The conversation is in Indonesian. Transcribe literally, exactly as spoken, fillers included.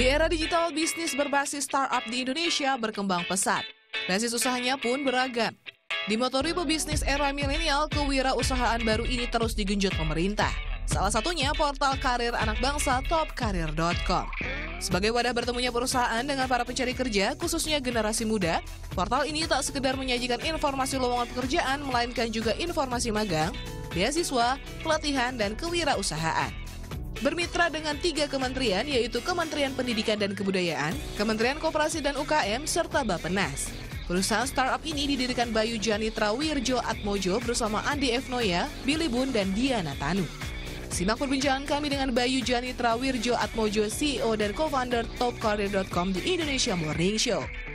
Di era digital, bisnis berbasis startup di Indonesia berkembang pesat. Basis usahanya pun beragam. Dimotori pebisnis era milenial, kewirausahaan baru ini terus digenjot pemerintah. Salah satunya portal karir anak bangsa top karir dot com. Sebagai wadah bertemunya perusahaan dengan para pencari kerja, khususnya generasi muda, portal ini tak sekedar menyajikan informasi lowongan pekerjaan, melainkan juga informasi magang, beasiswa, pelatihan, dan kewirausahaan. Bermitra dengan tiga kementerian, yaitu Kementerian Pendidikan dan Kebudayaan, Kementerian Koperasi dan U K M, serta Bappenas. Perusahaan startup ini didirikan Bayu Janitra Wirjo Atmojo bersama Andi Efnoya, Billy Boon, dan Diana Tanu. Simak perbincangan kami dengan Bayu Janitra Wirjo Atmojo, C E O dan co-founder top karir dot com di Indonesia Morning Show.